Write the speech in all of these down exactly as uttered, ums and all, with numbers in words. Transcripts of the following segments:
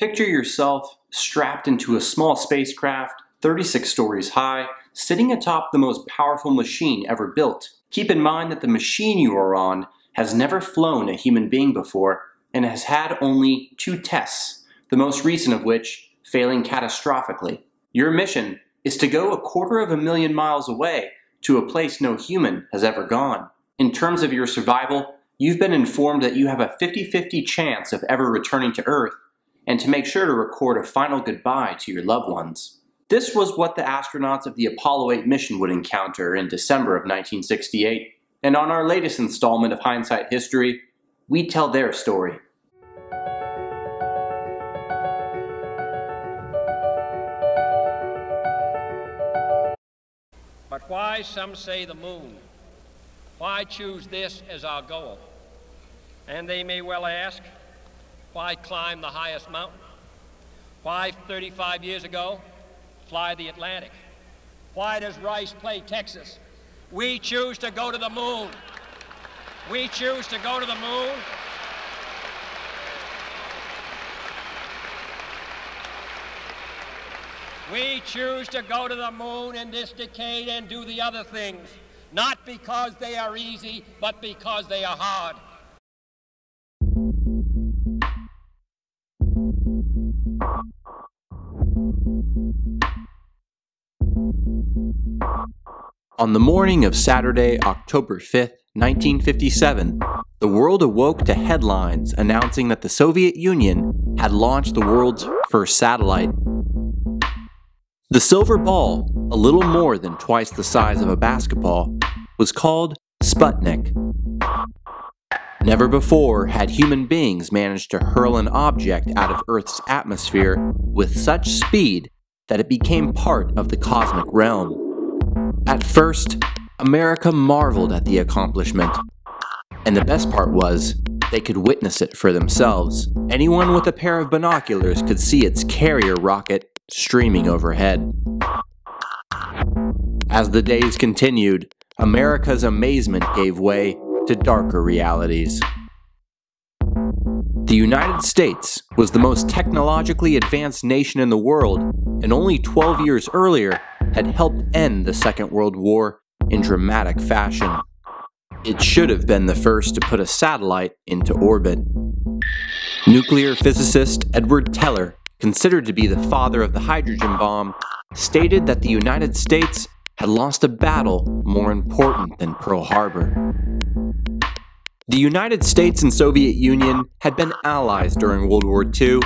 Picture yourself strapped into a small spacecraft, thirty-six stories high, sitting atop the most powerful machine ever built. Keep in mind that the machine you are on has never flown a human being before and has had only two tests, the most recent of which failing catastrophically. Your mission is to go a quarter of a million miles away to a place no human has ever gone. In terms of your survival, you've been informed that you have a fifty fifty chance of ever returning to Earth, and to make sure to record a final goodbye to your loved ones. This was what the astronauts of the Apollo eight mission would encounter in December of nineteen sixty-eight, and on our latest installment of Hindsight History, we tell their story. But why, some say, the moon? Why choose this as our goal? And they may well ask, why climb the highest mountain? Why, thirty-five years ago, fly the Atlantic? Why does Rice play Texas? We choose to go to the moon. We choose to go to the moon. We choose to go to the moon in this decade and do the other things, not because they are easy, but because they are hard. On the morning of Saturday, October fifth, nineteen fifty-seven, the world awoke to headlines announcing that the Soviet Union had launched the world's first satellite. The silver ball, a little more than twice the size of a basketball, was called Sputnik. Never before had human beings managed to hurl an object out of Earth's atmosphere with such speed that it became part of the cosmic realm. At first, America marveled at the accomplishment, and the best part was, they could witness it for themselves. Anyone with a pair of binoculars could see its carrier rocket streaming overhead. As the days continued, America's amazement gave way to darker realities. The United States was the most technologically advanced nation in the world, and only twelve years earlier had helped end the Second World War in dramatic fashion. It should have been the first to put a satellite into orbit. Nuclear physicist Edward Teller, considered to be the father of the hydrogen bomb, stated that the United States had lost a battle more important than Pearl Harbor. The United States and Soviet Union had been allies during World War Two,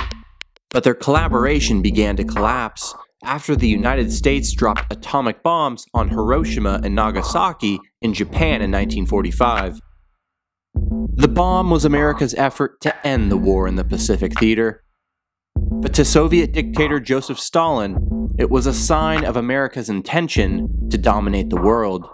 but their collaboration began to collapse after the United States dropped atomic bombs on Hiroshima and Nagasaki in Japan in nineteen forty-five. The bomb was America's effort to end the war in the Pacific theater, but to Soviet dictator Joseph Stalin, it was a sign of America's intention to dominate the world.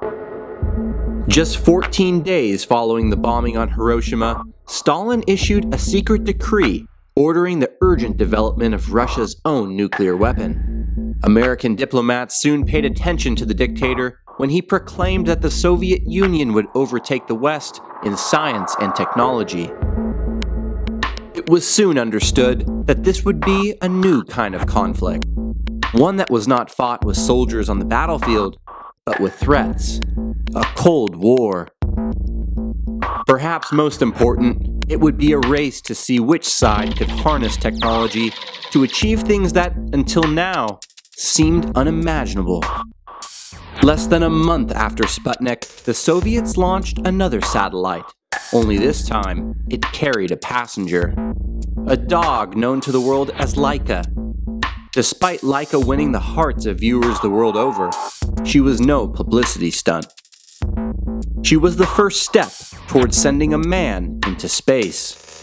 Just fourteen days following the bombing on Hiroshima, Stalin issued a secret decree ordering the urgent development of Russia's own nuclear weapon. American diplomats soon paid attention to the dictator when he proclaimed that the Soviet Union would overtake the West in science and technology. It was soon understood that this would be a new kind of conflict, one that was not fought with soldiers on the battlefield, but with threats. A Cold War. Perhaps most important, it would be a race to see which side could harness technology to achieve things that, until now, seemed unimaginable. Less than a month after Sputnik, the Soviets launched another satellite, only this time it carried a passenger. A dog known to the world as Laika. Despite Laika winning the hearts of viewers the world over, she was no publicity stunt. She was the first step towards sending a man into space.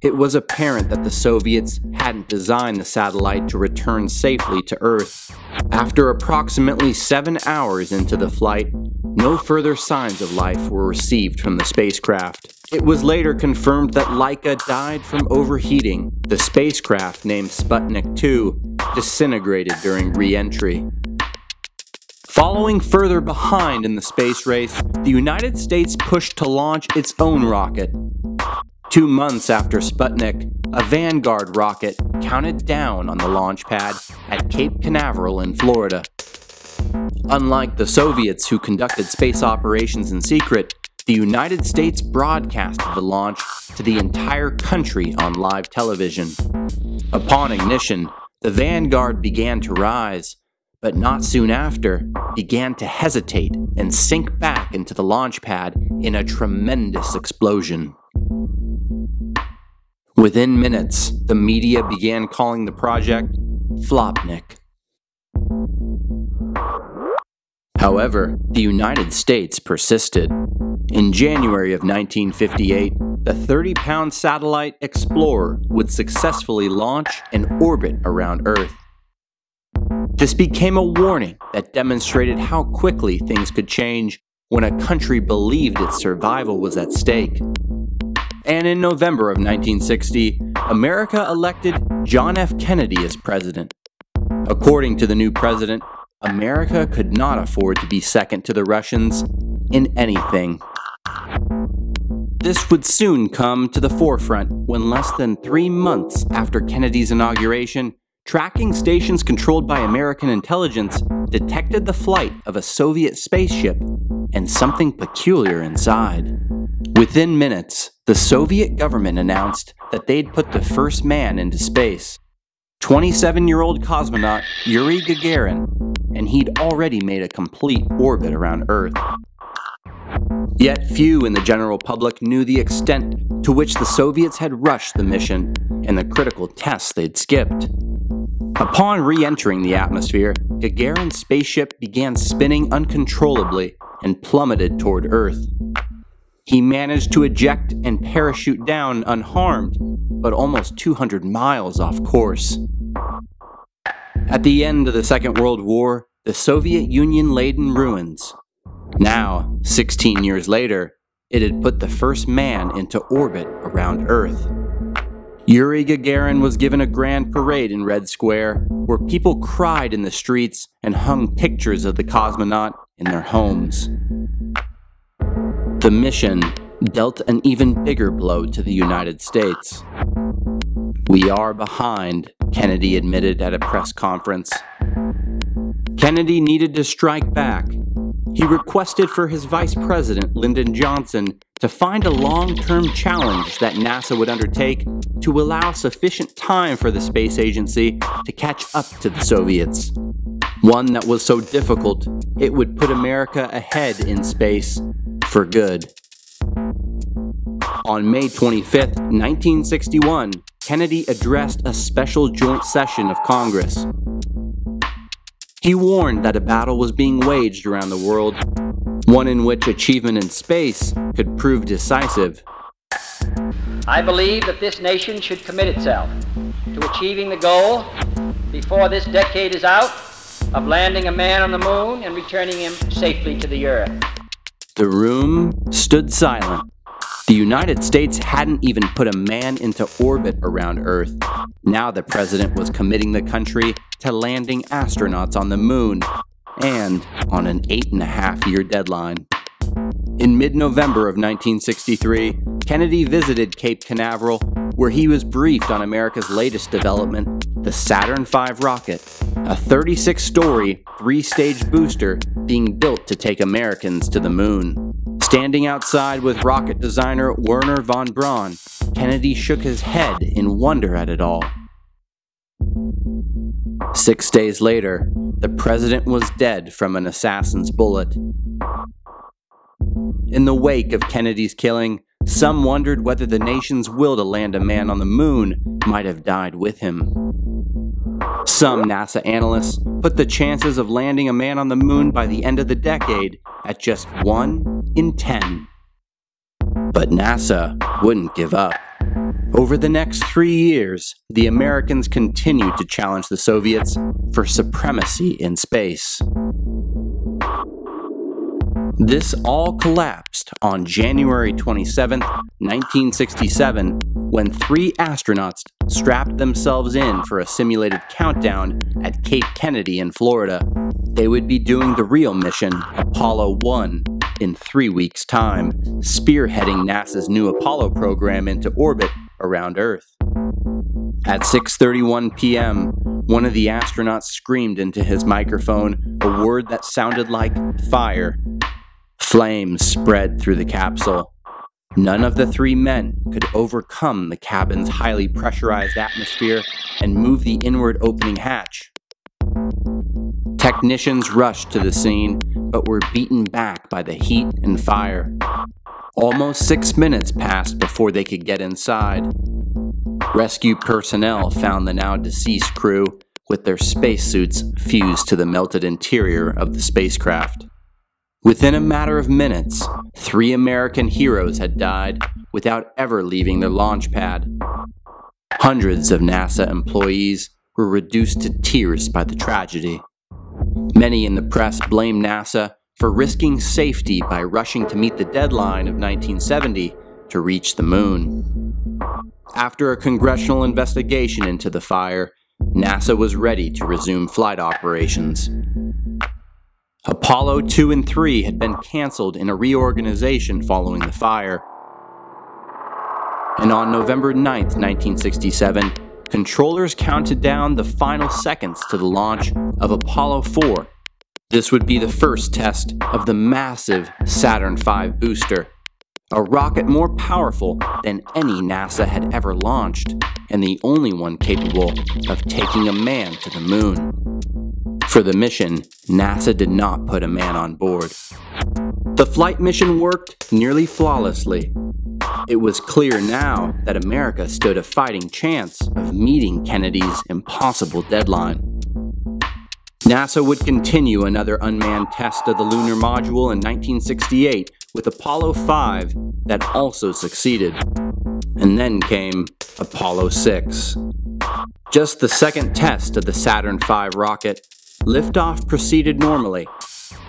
It was apparent that the Soviets hadn't designed the satellite to return safely to Earth. After approximately seven hours into the flight, no further signs of life were received from the spacecraft. It was later confirmed that Laika died from overheating. The spacecraft, named Sputnik two, disintegrated during re-entry. Following further behind in the space race, the United States pushed to launch its own rocket. Two months after Sputnik, a Vanguard rocket counted down on the launch pad at Cape Canaveral in Florida. Unlike the Soviets, who conducted space operations in secret, the United States broadcasted the launch to the entire country on live television. Upon ignition, the Vanguard began to rise, but not soon after, began to hesitate and sink back into the launch pad in a tremendous explosion. Within minutes, the media began calling the project Flopnik. However, the United States persisted. In January of nineteen fifty-eight, the thirty pound satellite Explorer would successfully launch and orbit around Earth. This became a warning that demonstrated how quickly things could change when a country believed its survival was at stake. And in November of nineteen sixty, America elected John F. Kennedy as president. According to the new president, America could not afford to be second to the Russians in anything. This would soon come to the forefront when, less than three months after Kennedy's inauguration, tracking stations controlled by American intelligence detected the flight of a Soviet spaceship and something peculiar inside. Within minutes, the Soviet government announced that they'd put the first man into space, twenty-seven-year-old cosmonaut Yuri Gagarin, and he'd already made a complete orbit around Earth. Yet few in the general public knew the extent to which the Soviets had rushed the mission and the critical tests they'd skipped. Upon re-entering the atmosphere, Gagarin's spaceship began spinning uncontrollably and plummeted toward Earth. He managed to eject and parachute down unharmed, but almost two hundred miles off course. At the end of the Second World War, the Soviet Union lay in ruins. Now, sixteen years later, it had put the first man into orbit around Earth. Yuri Gagarin was given a grand parade in Red Square, where people cried in the streets and hung pictures of the cosmonaut in their homes. The mission dealt an even bigger blow to the United States. "We are behind," Kennedy admitted at a press conference. Kennedy needed to strike back. He requested for his vice president, Lyndon Johnson, to find a long-term challenge that NASA would undertake to allow sufficient time for the space agency to catch up to the Soviets. One that was so difficult, it would put America ahead in space for good. On May twenty-fifth, nineteen sixty-one, Kennedy addressed a special joint session of Congress. He warned that a battle was being waged around the world, one in which achievement in space could prove decisive. "I believe that this nation should commit itself to achieving the goal, before this decade is out, of landing a man on the moon and returning him safely to the Earth." The room stood silent. The United States hadn't even put a man into orbit around Earth. Now the president was committing the country to landing astronauts on the moon, and on an eight and a half year deadline. In mid-November of nineteen sixty-three, Kennedy visited Cape Canaveral, where he was briefed on America's latest development, the Saturn five rocket, a thirty-six story, three stage booster being built to take Americans to the moon. Standing outside with rocket designer Werner von Braun, Kennedy shook his head in wonder at it all. Six days later, the president was dead from an assassin's bullet. In the wake of Kennedy's killing, some wondered whether the nation's will to land a man on the moon might have died with him. Some NASA analysts put the chances of landing a man on the moon by the end of the decade at just one in ten. But NASA wouldn't give up. Over the next three years, the Americans continued to challenge the Soviets for supremacy in space. This all collapsed on January twenty-seventh, nineteen sixty-seven, when three astronauts strapped themselves in for a simulated countdown at Cape Kennedy in Florida. They would be doing the real mission, Apollo one, in three weeks' time, spearheading NASA's new Apollo program into orbit around Earth. At six thirty-one p m, one of the astronauts screamed into his microphone a word that sounded like fire. Flames spread through the capsule. None of the three men could overcome the cabin's highly pressurized atmosphere and move the inward opening hatch. Technicians rushed to the scene, but were beaten back by the heat and fire. Almost six minutes passed before they could get inside. Rescue personnel found the now deceased crew with their spacesuits fused to the melted interior of the spacecraft. Within a matter of minutes, three American heroes had died without ever leaving their launch pad. Hundreds of NASA employees were reduced to tears by the tragedy. Many in the press blamed NASA for risking safety by rushing to meet the deadline of nineteen seventy to reach the moon. After a congressional investigation into the fire, NASA was ready to resume flight operations. Apollo two and three had been canceled in a reorganization following the fire. And on November ninth, nineteen sixty-seven, controllers counted down the final seconds to the launch of Apollo four. This would be the first test of the massive Saturn five booster, a rocket more powerful than any NASA had ever launched, and the only one capable of taking a man to the moon. For the mission, NASA did not put a man on board. The flight mission worked nearly flawlessly. It was clear now that America stood a fighting chance of meeting Kennedy's impossible deadline. NASA would continue another unmanned test of the lunar module in nineteen sixty-eight with Apollo five that also succeeded. And then came Apollo six. Just the second test of the Saturn five rocket, liftoff proceeded normally,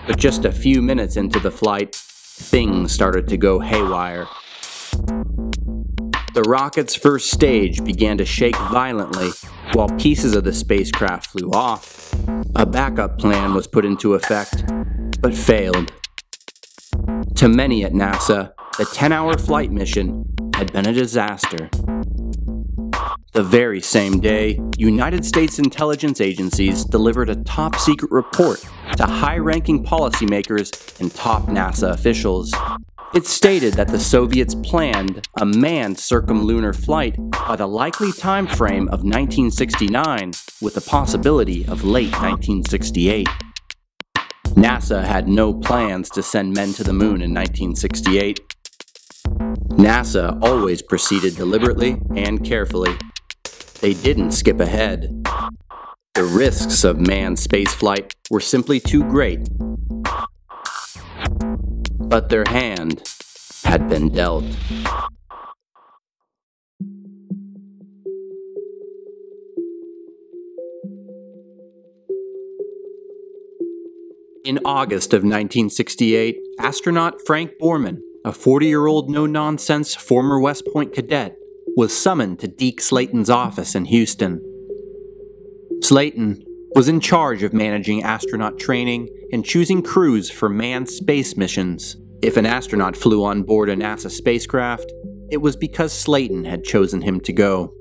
but just a few minutes into the flight, things started to go haywire. The rocket's first stage began to shake violently while pieces of the spacecraft flew off. A backup plan was put into effect, but failed. To many at NASA, the ten-hour flight mission had been a disaster. The very same day, United States intelligence agencies delivered a top-secret report to high-ranking policymakers and top NASA officials. It stated that the Soviets planned a manned circumlunar flight by the likely time frame of nineteen sixty-nine, with the possibility of late nineteen sixty-eight. NASA had no plans to send men to the moon in nineteen sixty-eight. NASA always proceeded deliberately and carefully. They didn't skip ahead. The risks of manned spaceflight were simply too great. But their hand had been dealt. In August of nineteen sixty-eight, astronaut Frank Borman, a forty-year-old no-nonsense former West Point cadet, was summoned to Deke Slayton's office in Houston. Slayton was in charge of managing astronaut training and choosing crews for manned space missions. If an astronaut flew on board a NASA spacecraft, it was because Slayton had chosen him to go.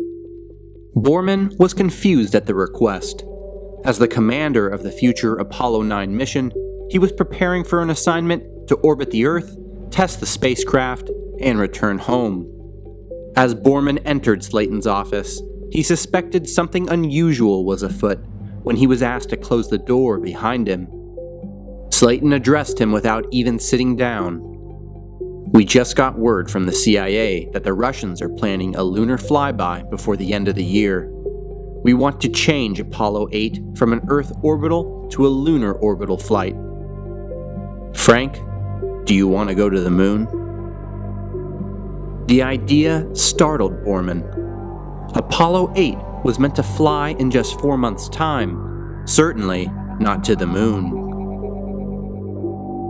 Borman was confused at the request. As the commander of the future Apollo nine mission, he was preparing for an assignment to orbit the Earth, test the spacecraft, and return home. As Borman entered Slayton's office, he suspected something unusual was afoot when he was asked to close the door behind him. Slayton addressed him without even sitting down. "We just got word from the C I A that the Russians are planning a lunar flyby before the end of the year. We want to change Apollo eight from an Earth orbital to a lunar orbital flight. Frank, do you want to go to the moon?" The idea startled Borman. Apollo eight was meant to fly in just four months' time, certainly not to the moon.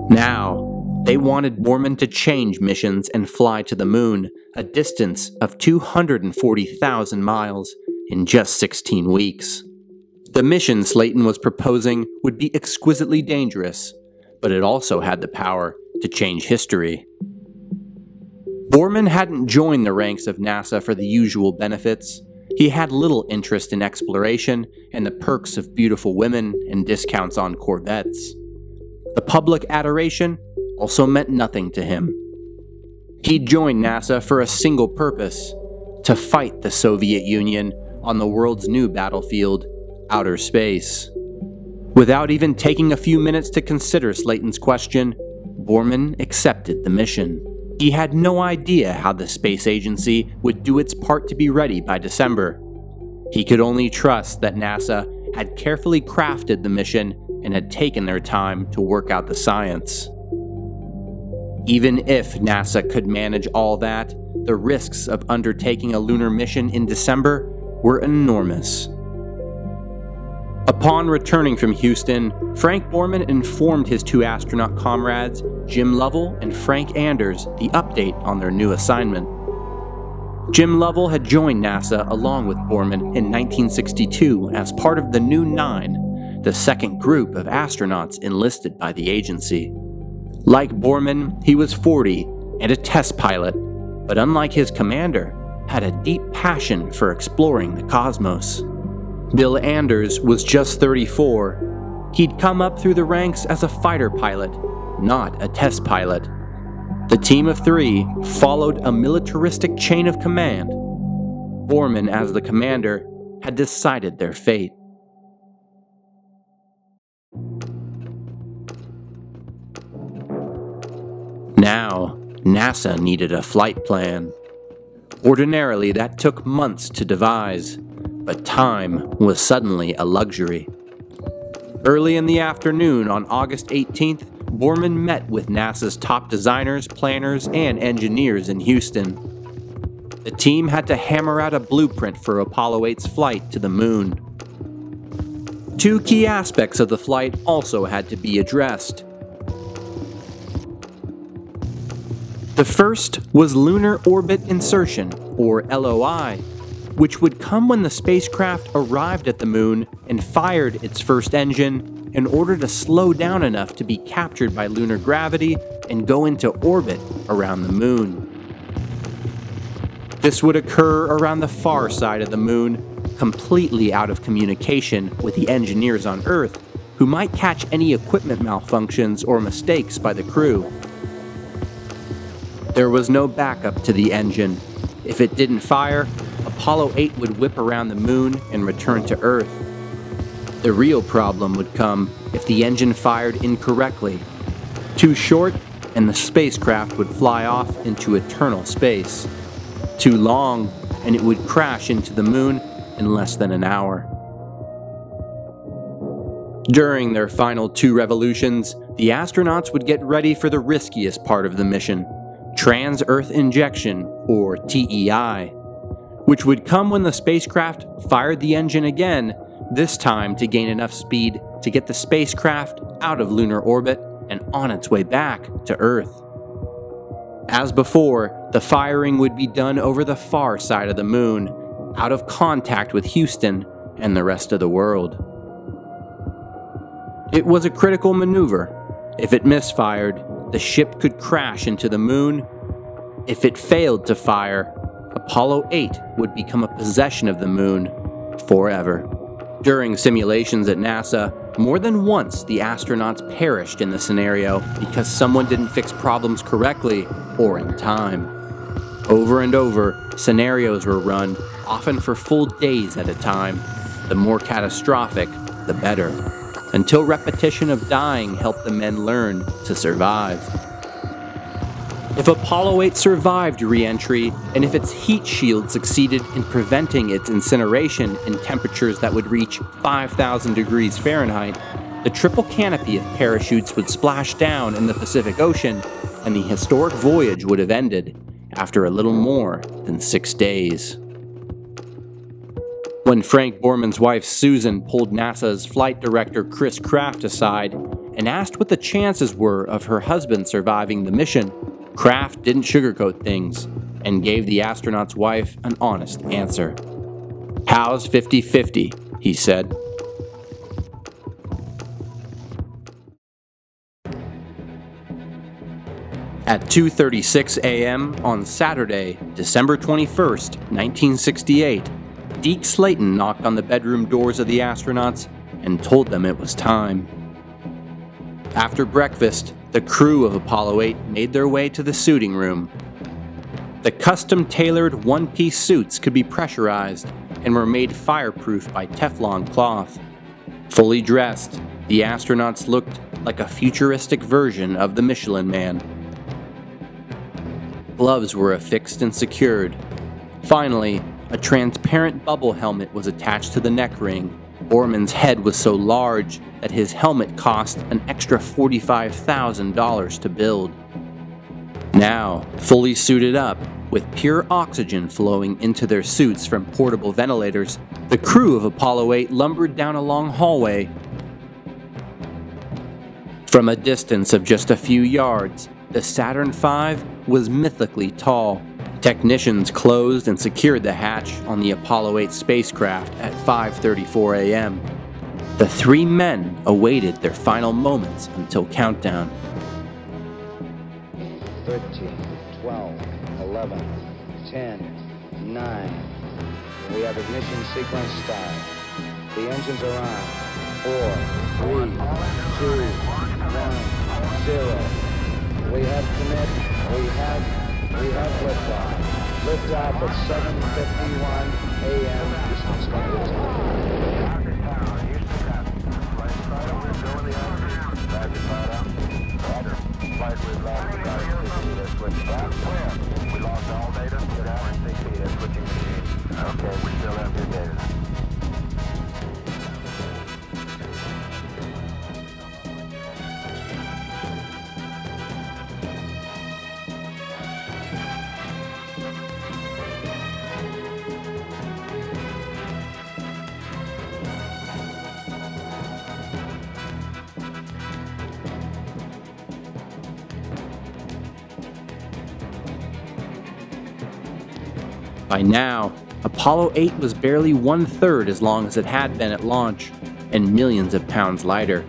Now, they wanted Borman to change missions and fly to the moon, a distance of two hundred forty thousand miles, in just sixteen weeks. The mission Slayton was proposing would be exquisitely dangerous, but it also had the power to change history. Borman hadn't joined the ranks of NASA for the usual benefits. He had little interest in exploration and the perks of beautiful women and discounts on Corvettes. The public adoration also meant nothing to him. He joined NASA for a single purpose: to fight the Soviet Union on the world's new battlefield, outer space. Without even taking a few minutes to consider Slayton's question, Borman accepted the mission. He had no idea how the space agency would do its part to be ready by December. He could only trust that NASA had carefully crafted the mission and had taken their time to work out the science. Even if NASA could manage all that, the risks of undertaking a lunar mission in December were enormous. Upon returning from Houston, Frank Borman informed his two astronaut comrades, Jim Lovell and Frank Anders, the update on their new assignment. Jim Lovell had joined NASA along with Borman in nineteen sixty-two as part of the New Nine, the second group of astronauts enlisted by the agency. Like Borman, he was forty and a test pilot, but unlike his commander, had a deep passion for exploring the cosmos. Bill Anders was just thirty-four. He'd come up through the ranks as a fighter pilot, not a test pilot. The team of three followed a militaristic chain of command. Borman, as the commander, had decided their fate. Now, NASA needed a flight plan. Ordinarily, that took months to devise, but time was suddenly a luxury. Early in the afternoon on August eighteenth, Borman met with NASA's top designers, planners, and engineers in Houston. The team had to hammer out a blueprint for Apollo eight's flight to the moon. Two key aspects of the flight also had to be addressed. The first was Lunar Orbit Insertion, or L O I, which would come when the spacecraft arrived at the moon and fired its first engine in order to slow down enough to be captured by lunar gravity and go into orbit around the moon. This would occur around the far side of the moon, completely out of communication with the engineers on Earth, who might catch any equipment malfunctions or mistakes by the crew. There was no backup to the engine. If it didn't fire, Apollo eight would whip around the moon and return to Earth. The real problem would come if the engine fired incorrectly. Too short, and the spacecraft would fly off into eternal space. Too long, and it would crash into the moon in less than an hour. During their final two revolutions, the astronauts would get ready for the riskiest part of the mission, Trans-Earth Injection, or T E I. Which would come when the spacecraft fired the engine again, this time to gain enough speed to get the spacecraft out of lunar orbit and on its way back to Earth. As before, the firing would be done over the far side of the moon, out of contact with Houston and the rest of the world. It was a critical maneuver. If it misfired, the ship could crash into the moon. If it failed to fire, Apollo eight would become a possession of the moon forever. During simulations at NASA, more than once the astronauts perished in the scenario because someone didn't fix problems correctly or in time. Over and over, scenarios were run, often for full days at a time. The more catastrophic, the better, until repetition of dying helped the men learn to survive. If Apollo eight survived re-entry, and if its heat shield succeeded in preventing its incineration in temperatures that would reach five thousand degrees Fahrenheit, the triple canopy of parachutes would splash down in the Pacific Ocean, and the historic voyage would have ended after a little more than six days. When Frank Borman's wife Susan pulled NASA's flight director Chris Kraft aside and asked what the chances were of her husband surviving the mission, Kraft didn't sugarcoat things and gave the astronaut's wife an honest answer. "How's fifty fifty, he said. at two thirty-six a m on Saturday, December twenty-first, nineteen sixty-eight, Deke Slayton knocked on the bedroom doors of the astronauts and told them it was time. After breakfast, the crew of Apollo eight made their way to the suiting room. The custom-tailored one-piece suits could be pressurized and were made fireproof by Teflon cloth. Fully dressed, the astronauts looked like a futuristic version of the Michelin Man. Gloves were affixed and secured. Finally, a transparent bubble helmet was attached to the neck ring. Borman's head was so large that his helmet cost an extra forty-five thousand dollars to build. Now, fully suited up, with pure oxygen flowing into their suits from portable ventilators, the crew of Apollo eight lumbered down a long hallway. From a distance of just a few yards, the Saturn five was mythically tall. Technicians closed and secured the hatch on the Apollo eight spacecraft at five thirty-four a m The three men awaited their final moments until countdown. thirteen, twelve, eleven, ten, nine. We have ignition sequence start. The engines are on. four, three, two, one, zero. We have commit. We have, we have liftoff. Liftoff at seven fifty-one a m Houston Standard Time. Roger Tower, Houston Tower. Flight start over, go in the altitude. Roger Tower out. Roger. Flight we've lost about sixty, that's switched back. Where? We lost all data, but hour and sixty, that's what you need. Okay, we still have good data. By now, Apollo eight was barely one-third as long as it had been at launch, and millions of pounds lighter.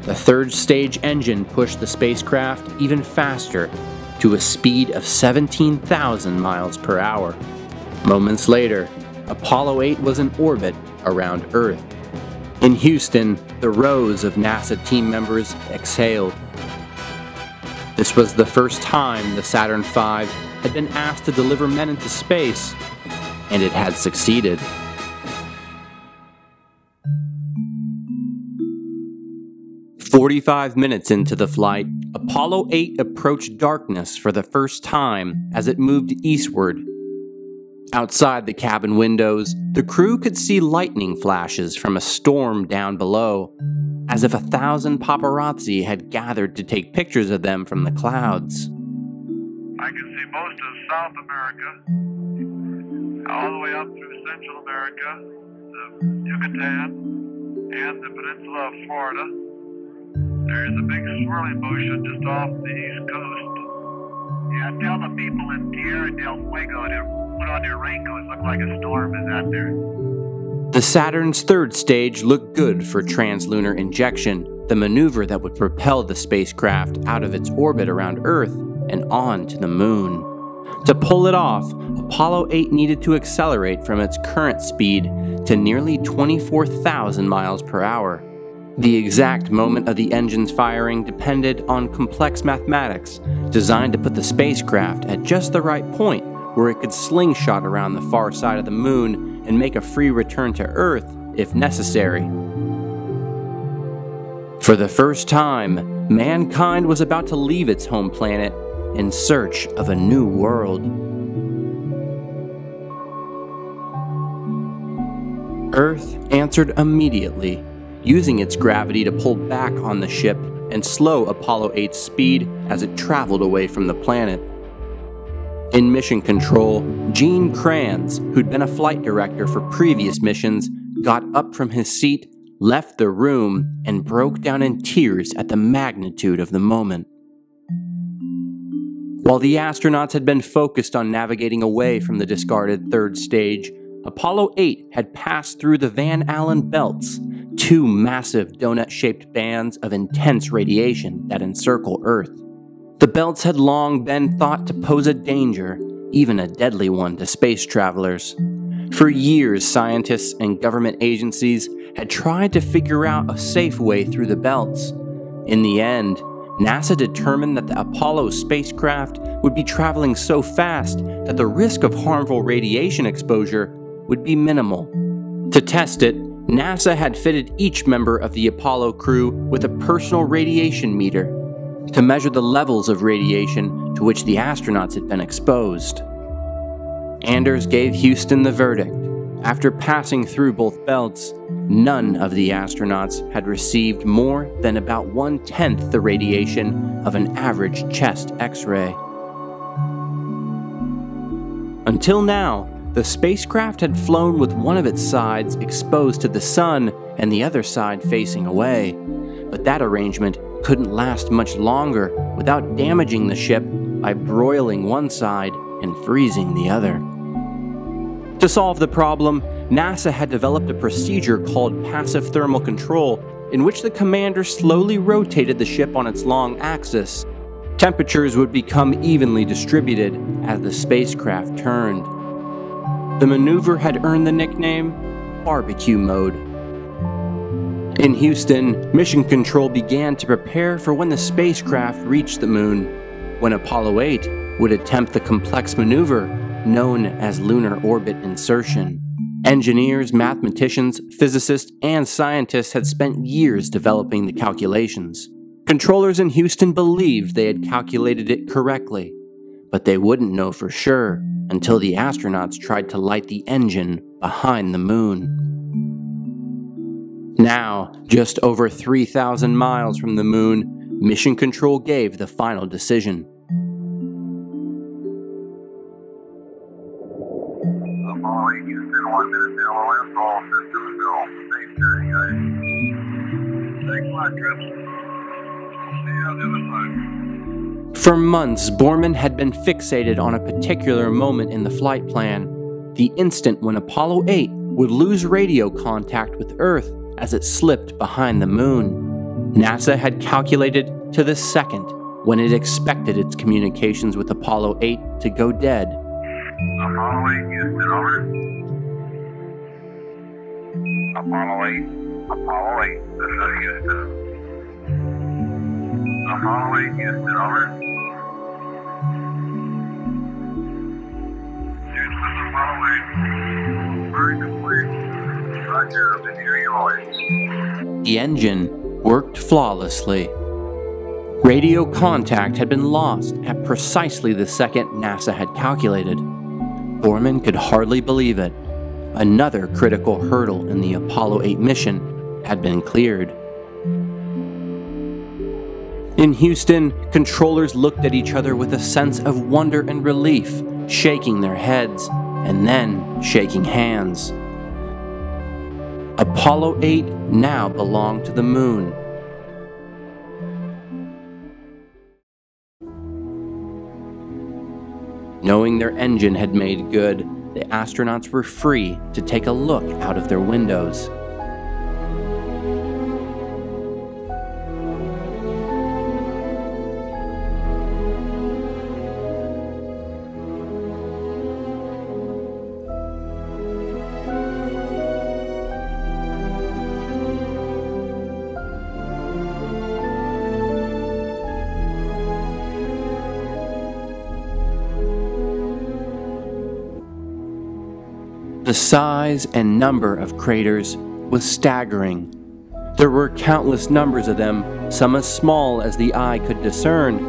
The third stage engine pushed the spacecraft even faster, to a speed of seventeen thousand miles per hour. Moments later, Apollo eight was in orbit around Earth. In Houston, the rows of NASA team members exhaled. This was the first time the Saturn five had been asked to deliver men into space, and it had succeeded. forty-five minutes into the flight, Apollo eight approached darkness for the first time as it moved eastward. Outside the cabin windows, the crew could see lightning flashes from a storm down below, as if a thousand paparazzi had gathered to take pictures of them from the clouds. I can see most of South America, all the way up through Central America, the Yucatan, and the peninsula of Florida. There is a big swirling motion just off the east coast. Yeah, tell the people in Tierra del Fuego to put on their raincoats. Look like a storm is out there. The Saturn's third stage looked good for Trans-Lunar Injection, the maneuver that would propel the spacecraft out of its orbit around Earth and on to the moon. To pull it off, Apollo eight needed to accelerate from its current speed to nearly twenty-four thousand miles per hour. The exact moment of the engine's firing depended on complex mathematics designed to put the spacecraft at just the right point where it could slingshot around the far side of the moon and make a free return to Earth if necessary. For the first time, mankind was about to leave its home planet in search of a new world. Earth answered immediately, using its gravity to pull back on the ship and slow Apollo eight's speed as it traveled away from the planet. In mission control, Gene Kranz, who'd been a flight director for previous missions, got up from his seat, left the room, and broke down in tears at the magnitude of the moment. While the astronauts had been focused on navigating away from the discarded third stage, Apollo eight had passed through the Van Allen belts, two massive donut-shaped bands of intense radiation that encircle Earth. The belts had long been thought to pose a danger, even a deadly one, to space travelers. For years, scientists and government agencies had tried to figure out a safe way through the belts. In the end, NASA determined that the Apollo spacecraft would be traveling so fast that the risk of harmful radiation exposure would be minimal. To test it, NASA had fitted each member of the Apollo crew with a personal radiation meter to measure the levels of radiation to which the astronauts had been exposed. Anders gave Houston the verdict. After passing through both belts, none of the astronauts had received more than about one-tenth the radiation of an average chest X-ray. Until now, the spacecraft had flown with one of its sides exposed to the sun and the other side facing away. But that arrangement couldn't last much longer without damaging the ship by broiling one side and freezing the other. To solve the problem, NASA had developed a procedure called passive thermal control, in which the commander slowly rotated the ship on its long axis. Temperatures would become evenly distributed as the spacecraft turned. The maneuver had earned the nickname barbecue mode. In Houston, mission control began to prepare for when the spacecraft reached the moon, when Apollo eight would attempt the complex maneuver known as Lunar Orbit Insertion. Engineers, mathematicians, physicists, and scientists had spent years developing the calculations. Controllers in Houston believed they had calculated it correctly, but they wouldn't know for sure until the astronauts tried to light the engine behind the moon. Now, just over three thousand miles from the moon, mission control gave the final decision. For months, Borman had been fixated on a particular moment in the flight plan, the instant when Apollo eight would lose radio contact with Earth as it slipped behind the moon. NASA had calculated to the second when it expected its communications with Apollo eight to go dead. Apollo eight, Houston, over. Apollo eight, Apollo eight, this is Houston. Apollo eight, Houston, over. Houston, Apollo eight. Very complete. Roger, I've been hearing your voice. The engine worked flawlessly. Radio contact had been lost at precisely the second NASA had calculated. Borman could hardly believe it. Another critical hurdle in the Apollo eight mission had been cleared. In Houston, controllers looked at each other with a sense of wonder and relief, shaking their heads and then shaking hands. Apollo eight now belonged to the moon. Knowing their engine had made good, the astronauts were free to take a look out of their windows. The size and number of craters was staggering. There were countless numbers of them, some as small as the eye could discern,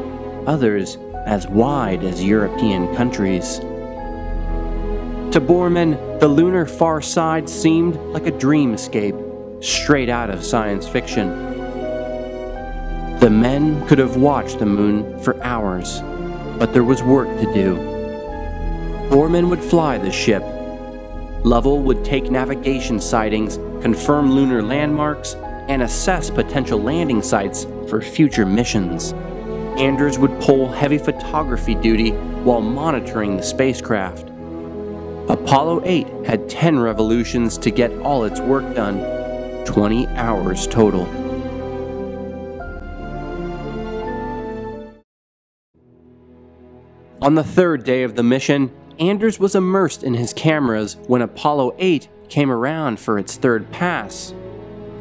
others as wide as European countries. To Borman, the lunar far side seemed like a dreamscape, straight out of science fiction. The men could have watched the moon for hours, but there was work to do. Borman would fly the ship. Lovell would take navigation sightings, confirm lunar landmarks, and assess potential landing sites for future missions. Anders would pull heavy photography duty while monitoring the spacecraft. Apollo eight had ten revolutions to get all its work done, twenty hours total. On the third day of the mission, Anders was immersed in his cameras when Apollo eight came around for its third pass.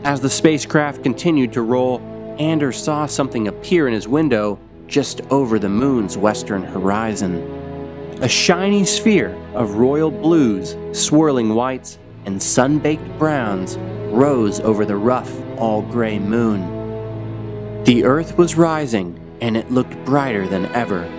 As the spacecraft continued to roll, Anders saw something appear in his window just over the moon's western horizon. A shiny sphere of royal blues, swirling whites, and sun-baked browns rose over the rough, all-gray moon. The Earth was rising, and it looked brighter than ever.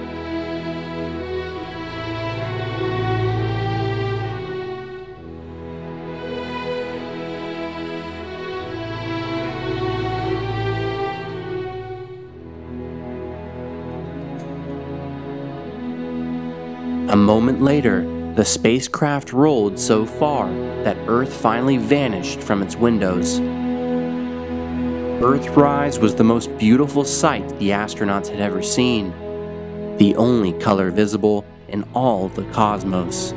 A moment later, the spacecraft rolled so far that Earth finally vanished from its windows. Earthrise was the most beautiful sight the astronauts had ever seen, the only color visible in all the cosmos.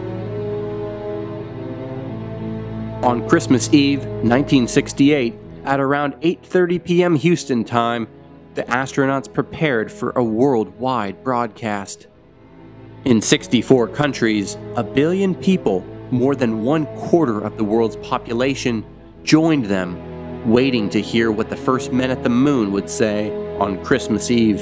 On Christmas Eve, nineteen sixty-eight, at around eight thirty p m Houston time, the astronauts prepared for a worldwide broadcast. In sixty-four countries, a billion people, more than one quarter of the world's population, joined them, waiting to hear what the first men at the moon would say on Christmas Eve.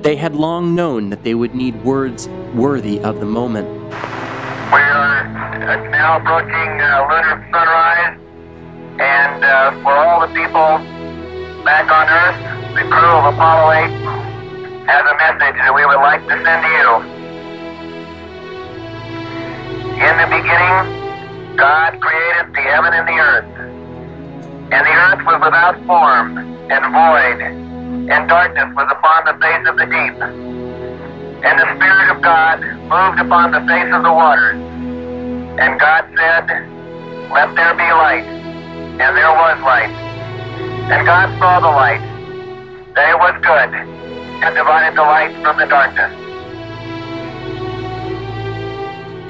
They had long known that they would need words worthy of the moment. We are now approaching uh, lunar sunrise, and uh, for all the people back on Earth, the crew of Apollo eight has a message that we would like to send to you. In the beginning, God created the heaven and the earth, and the earth was without form and void, and darkness was upon the face of the deep. And the Spirit of God moved upon the face of the waters, and God said, "Let there be light," and there was light. And God saw the light, that it was good, and divided the light from the darkness.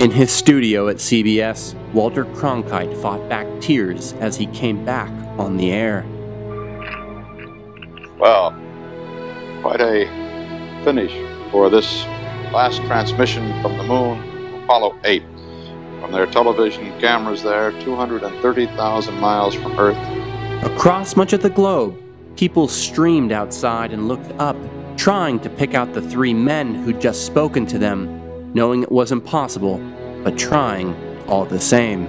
In his studio at C B S, Walter Cronkite fought back tears as he came back on the air. Well, quite a finish for this last transmission from the moon, Apollo eight. From their television cameras there, two hundred thirty thousand miles from Earth. Across much of the globe, people streamed outside and looked up, trying to pick out the three men who'd just spoken to them, knowing it was impossible, but trying all the same.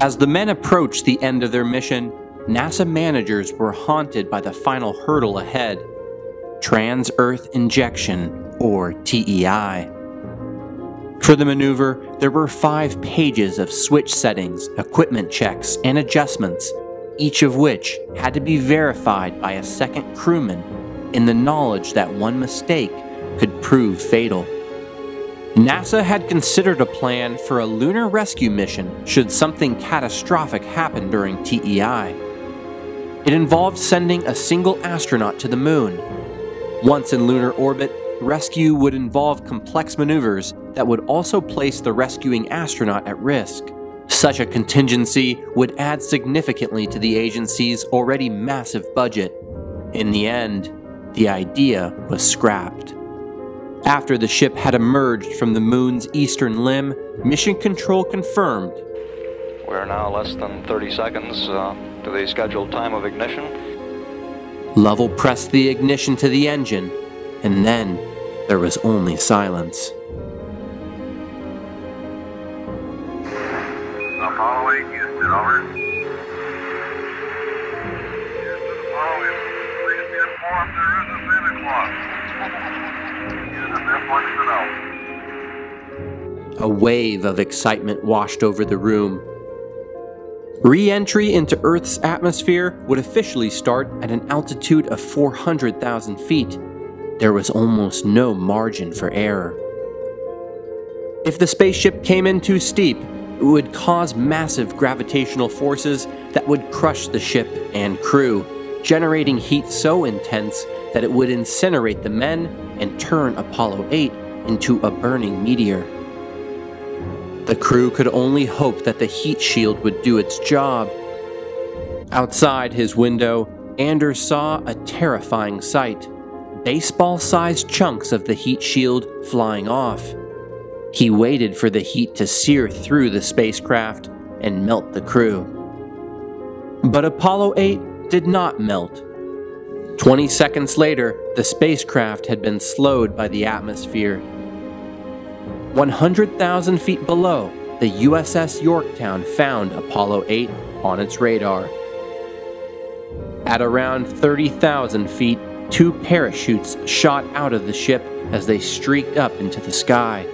As the men approached the end of their mission, NASA managers were haunted by the final hurdle ahead: Trans-Earth Injection, or T E I. For the maneuver, there were five pages of switch settings, equipment checks, and adjustments, each of which had to be verified by a second crewman in the knowledge that one mistake could prove fatal. NASA had considered a plan for a lunar rescue mission should something catastrophic happen during T E I. It involved sending a single astronaut to the moon. Once in lunar orbit, rescue would involve complex maneuvers that would also place the rescuing astronaut at risk. Such a contingency would add significantly to the agency's already massive budget. In the end, the idea was scrapped. After the ship had emerged from the moon's eastern limb, Mission Control confirmed, "We are now less than thirty seconds uh, to the scheduled time of ignition." Lovell pressed the ignition to the engine, and then there was only silence. Apollo eight, Houston, over. Houston, Apollo eight, please be informed there is a Santa Claus. Houston, this wants to know. A wave of excitement washed over the room. Re-entry into Earth's atmosphere would officially start at an altitude of four hundred thousand feet. There was almost no margin for error. If the spaceship came in too steep, it would cause massive gravitational forces that would crush the ship and crew, generating heat so intense that it would incinerate the men and turn Apollo eight into a burning meteor. The crew could only hope that the heat shield would do its job. Outside his window, Anders saw a terrifying sight: baseball-sized chunks of the heat shield flying off. He waited for the heat to sear through the spacecraft and melt the crew. But Apollo eight did not melt. Twenty seconds later, the spacecraft had been slowed by the atmosphere. one hundred thousand feet below, the U S S Yorktown found Apollo eight on its radar. At around thirty thousand feet, two parachutes shot out of the ship as they streaked up into the sky.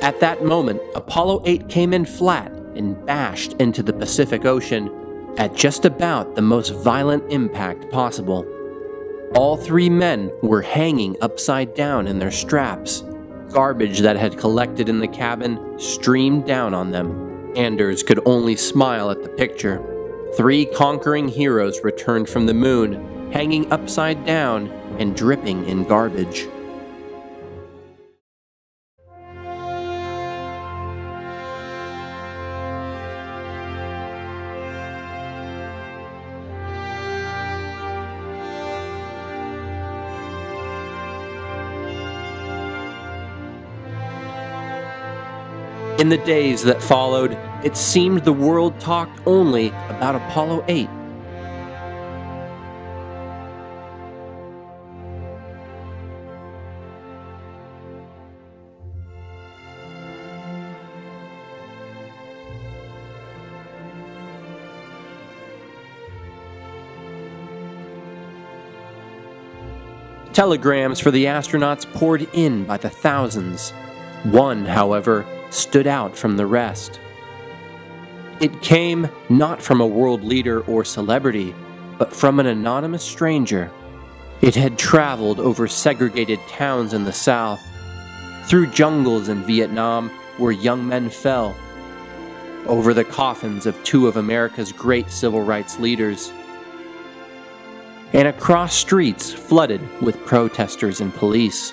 At that moment, Apollo eight came in flat and bashed into the Pacific Ocean at just about the most violent impact possible. All three men were hanging upside down in their straps. Garbage that had collected in the cabin streamed down on them. Anders could only smile at the picture. Three conquering heroes returned from the moon, hanging upside down and dripping in garbage. In the days that followed, it seemed the world talked only about Apollo eight. Telegrams for the astronauts poured in by the thousands. One, however, stood out from the rest. It came not from a world leader or celebrity, but from an anonymous stranger. It had traveled over segregated towns in the South, through jungles in Vietnam where young men fell, over the coffins of two of America's great civil rights leaders, and across streets flooded with protesters and police.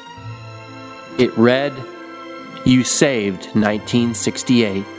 It read, "You saved nineteen sixty-eight."